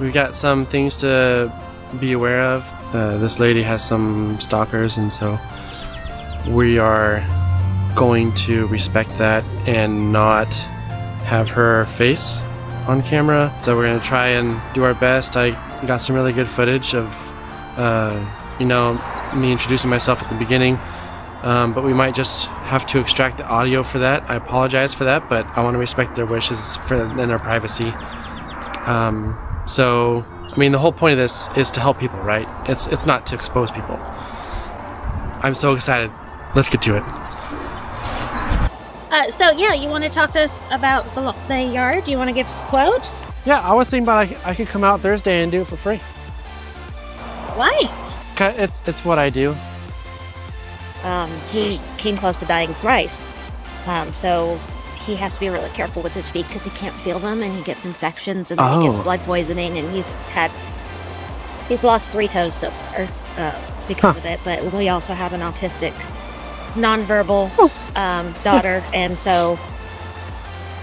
We've got some things to be aware of. This lady has some stalkers, and so we are going to respect that and not have her face on camera. So we're going to try and do our best. I got some really good footage of you know, me introducing myself at the beginning, but we might just have to extract the audio for that. I apologize for that, but I want to respect their wishes and their privacy. So I mean, the whole point of this is to help people, right? It's not to expose people. I'm so excited. Let's get to it. So yeah, you want to talk to us about the yard? You want to give us a quote? Yeah, I was thinking about I could come out Thursday and do it for free. Why? It's what I do. He came close to dying thrice, so he has to be really careful with his feet because he can't feel them, and he gets infections, and he gets blood poisoning, and he's lost 3 toes so far because of it. But we also have an autistic, nonverbal daughter, and so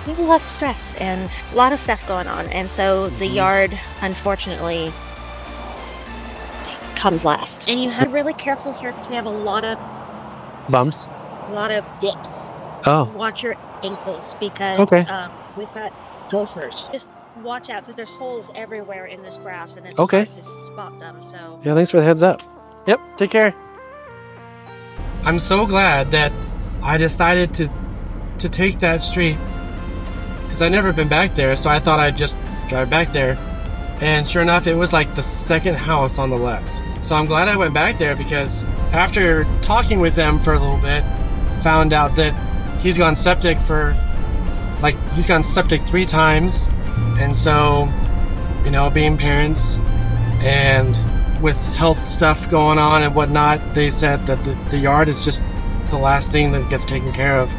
we have a lot of stress and a lot of stuff going on, and so the yard, unfortunately, comes last. And you have to be really careful here because we have a lot of bumps, a lot of dips. Oh, watch your ankles because we've got gophers. Just watch out because there's holes everywhere in this grass, and it's hard to spot them. So yeah, thanks for the heads up. Yep, take care. I'm so glad that I decided to take that street because I've never been back there, so I thought I'd just drive back there. And sure enough, it was like the second house on the left. So I'm glad I went back there because after talking with them for a little bit, found out that he's gone septic he's gone septic 3 times. And so, you know, being parents and with health stuff going on and whatnot, they said that the yard is just the last thing that gets taken care of.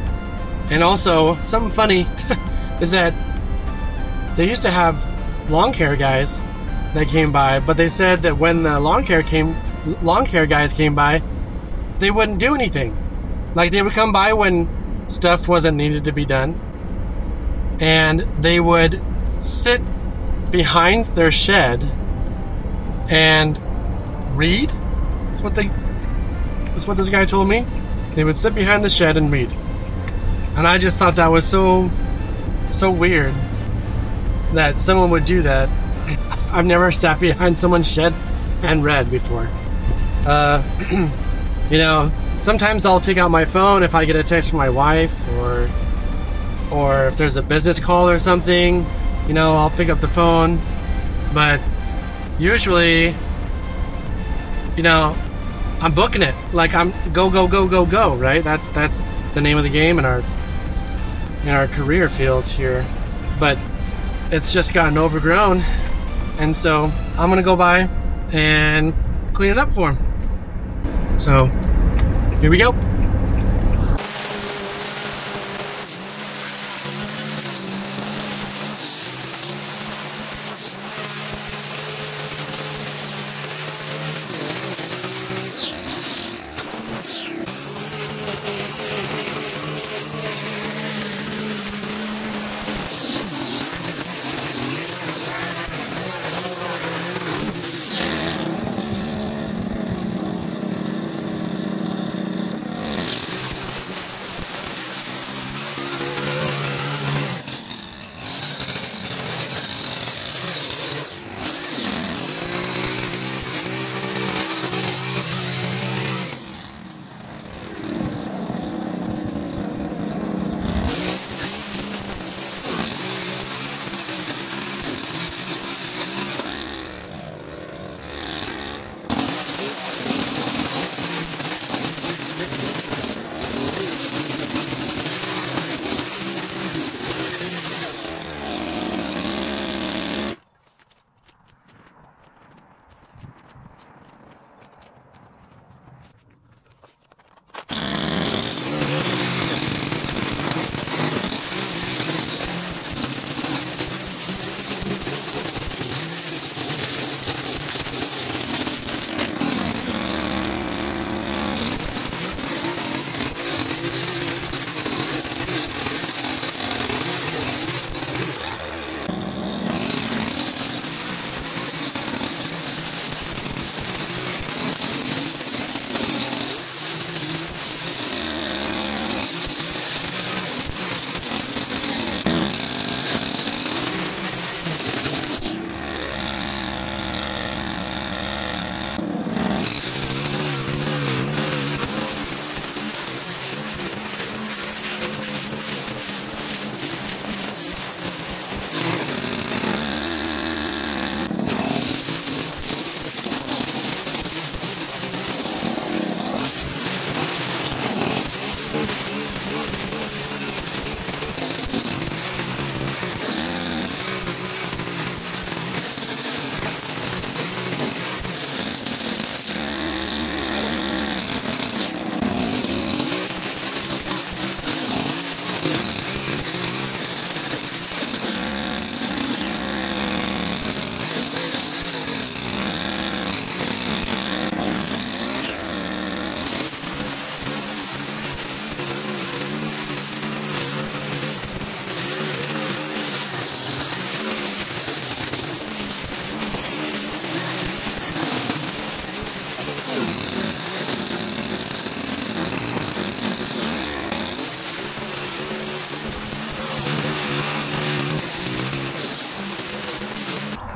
And also, something funny is that they used to have lawn care guys that came by, but they said that when the lawn care guys came by, they wouldn't do anything. Like, they would come by when stuff wasn't needed to be done, and they would sit behind their shed and read. That's what this guy told me. They would sit behind the shed and read, and I just thought that was so weird that someone would do that. I've never sat behind someone's shed and read before. You know, sometimes I'll take out my phone if I get a text from my wife or if there's a business call or something, you know, I'll pick up the phone. But usually, you know, I'm booking it. Like, I'm go, right? That's the name of the game in our career fields here. But it's just gotten overgrown, and so I'm gonna go by and clean it up for him. So here we go.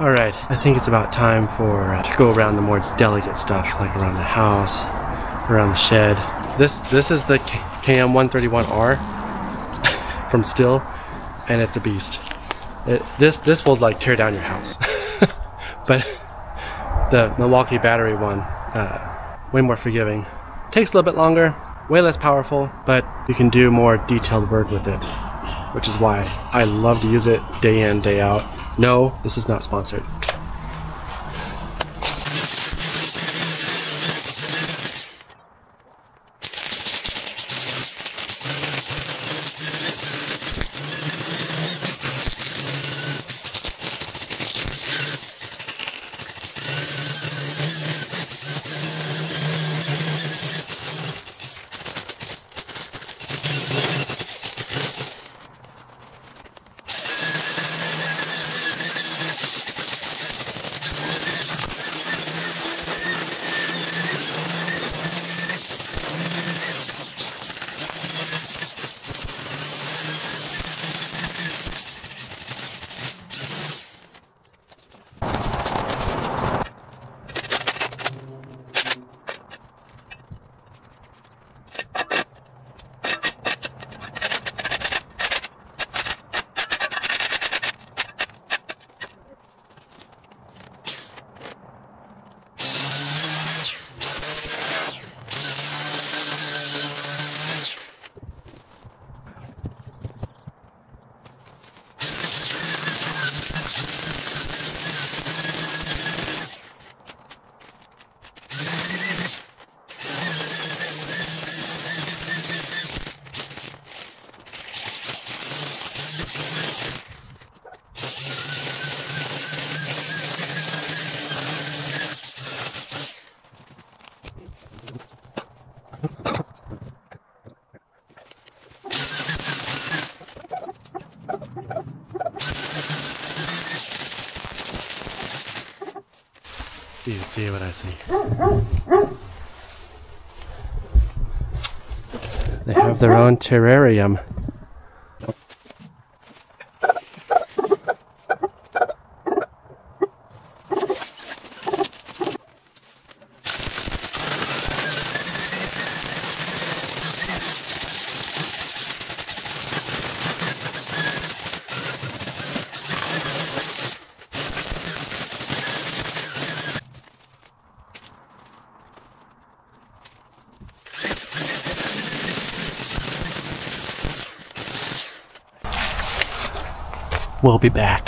Alright, I think it's about time for to go around the more delicate stuff, like around the house, around the shed. This is the KM131R from Stihl, and it's a beast. This will like tear down your house. But the Milwaukee battery one, way more forgiving. Takes a little bit longer, way less powerful, but you can do more detailed work with it, which is why I love to use it day in, day out. No, this is not sponsored. You can see what I see. They have their own terrarium. We'll be back.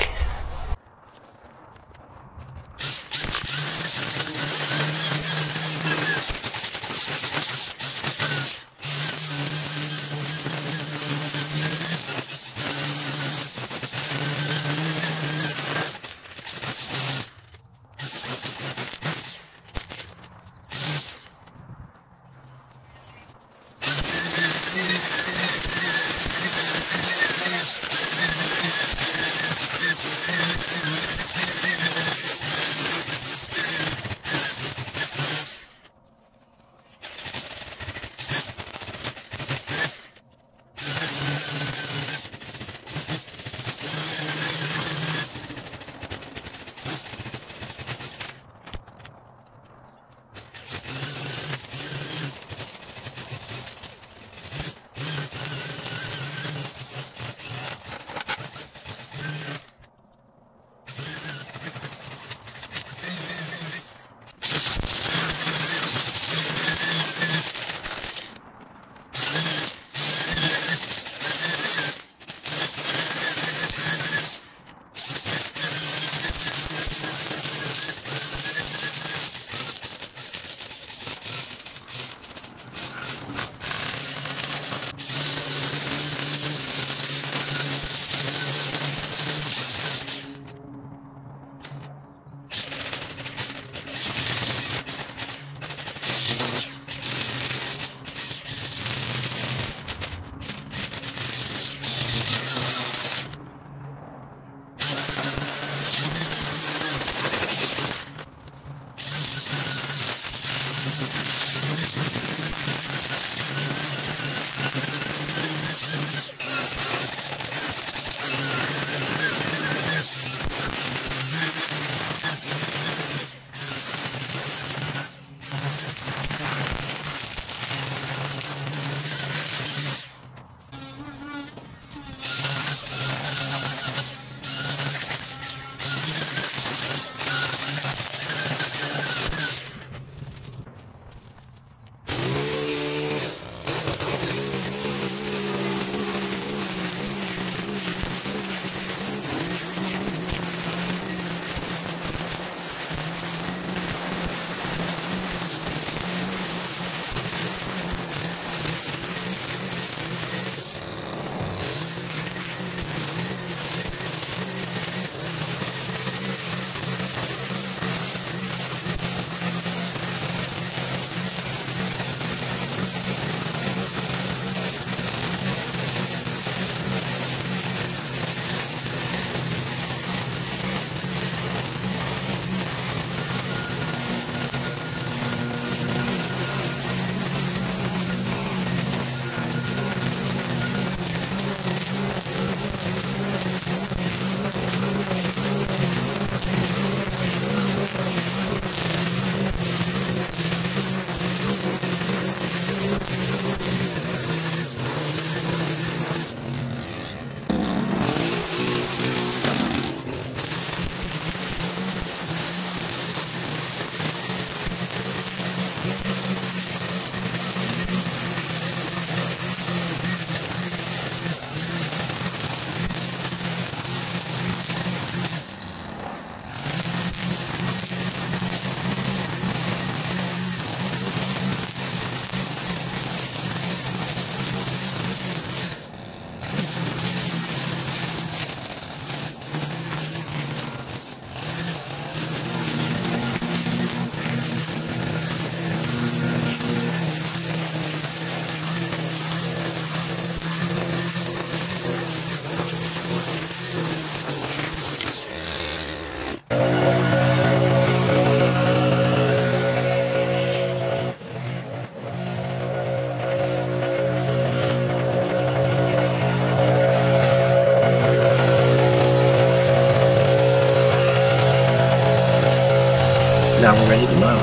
now we're ready to mow.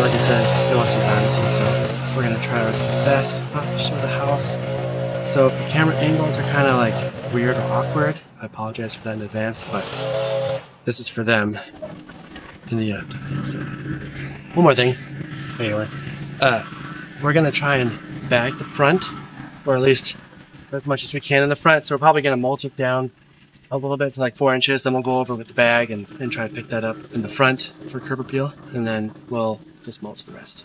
Like I said, it was some privacy, so we're going to try our best not to show the house. So if the camera angles are kind of like weird or awkward, I apologize for that in advance, but this is for them in the end. So, one more thing. Anyway, we're going to try and bag the front, or at least as much as we can in the front. So we're probably going to mulch it down a little bit to like 4 inches. Then we'll go over with the bag and try to pick that up in the front for curb appeal. And then we'll just mulch the rest.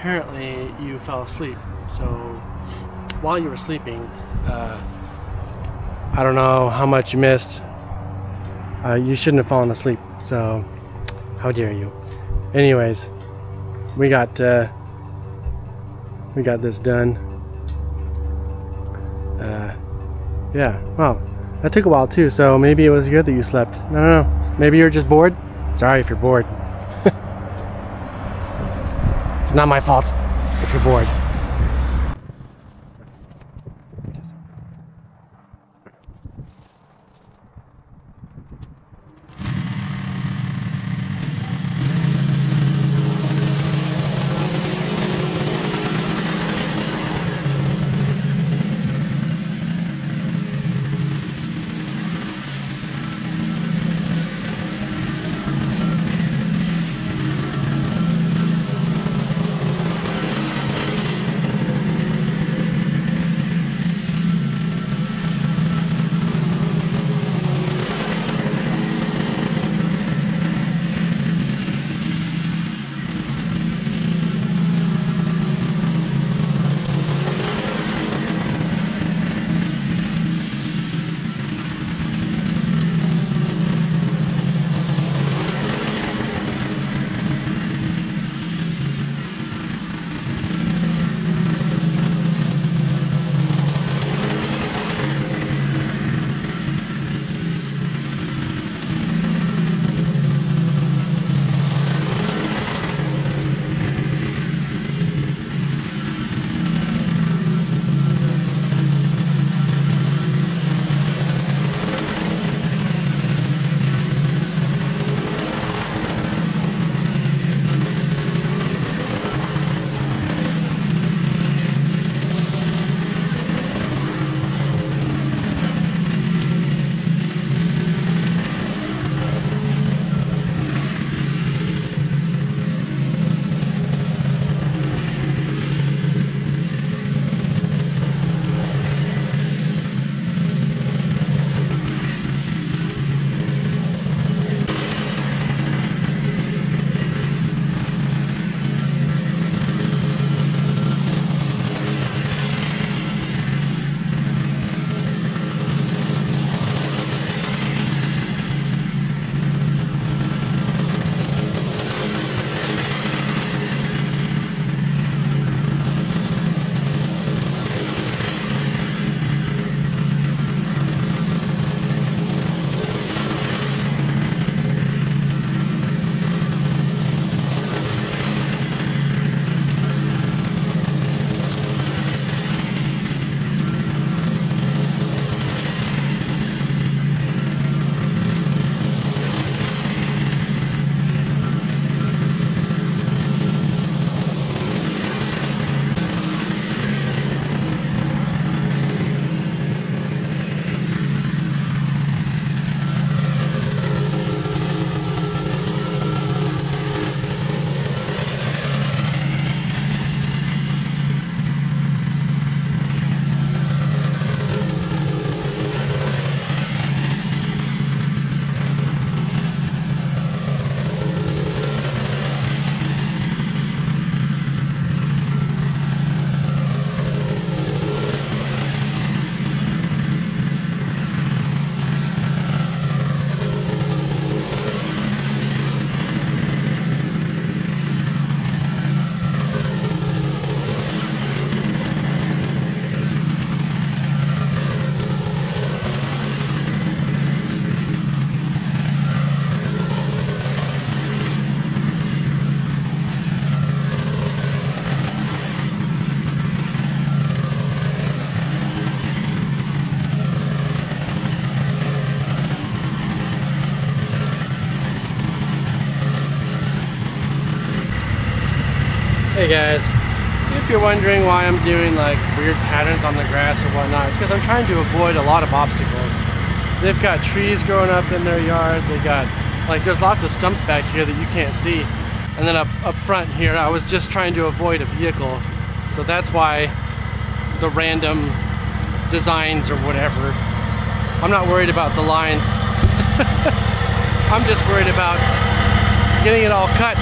apparently you fell asleep. So while you were sleeping, I don't know how much you missed. You shouldn't have fallen asleep, so how dare you. Anyways, we got this done. Yeah, well, that took a while too, so maybe it was good that you slept. I don't know, maybe you're just bored. It's alright if you're bored. It's not my fault if you're bored. Hey guys, if you're wondering why I'm doing like weird patterns on the grass or whatnot, it's because I'm trying to avoid a lot of obstacles. They've got trees growing up in their yard, they got, like, there's lots of stumps back here that you can't see. And then up front here, I was just trying to avoid a vehicle. So that's why the random designs or whatever. I'm not worried about the lines. I'm just worried about getting it all cut.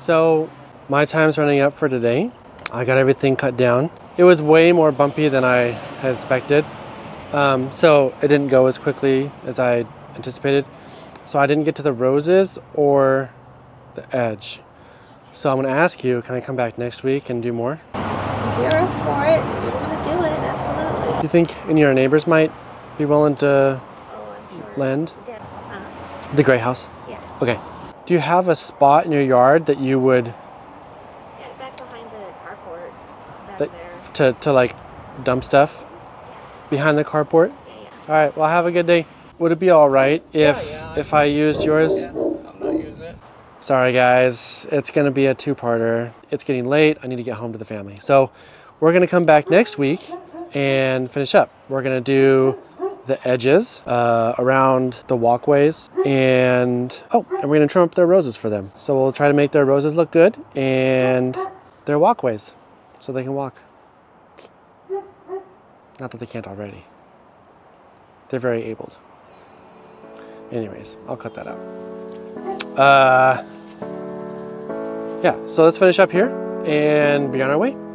So my time's running up for today. I got everything cut down. It was way more bumpy than I had expected. So it didn't go as quickly as I anticipated. So I didn't get to the roses or the edge. So I'm gonna ask you, can I come back next week and do more? You're up for it, you wanna do it, absolutely. You think any of our neighbors might be willing to lend? Yeah. The gray house? Yeah. Okay. Do you have a spot in your yard that you would... Yeah, back behind the carport, back there. To like dump stuff? Yeah. Behind the carport? Yeah, yeah. All right, well have a good day. Would it be all right if I used yours? Yeah, I'm not using it. Sorry guys, it's gonna be a two-parter. It's getting late, I need to get home to the family. So we're gonna come back next week and finish up. We're gonna do the edges around the walkways and we're gonna trim up their roses for them. So we'll try to make their roses look good and their walkways so they can walk. Not that they can't already. They're very abled. Anyways, I'll cut that out. Yeah, so let's finish up here and be on our way.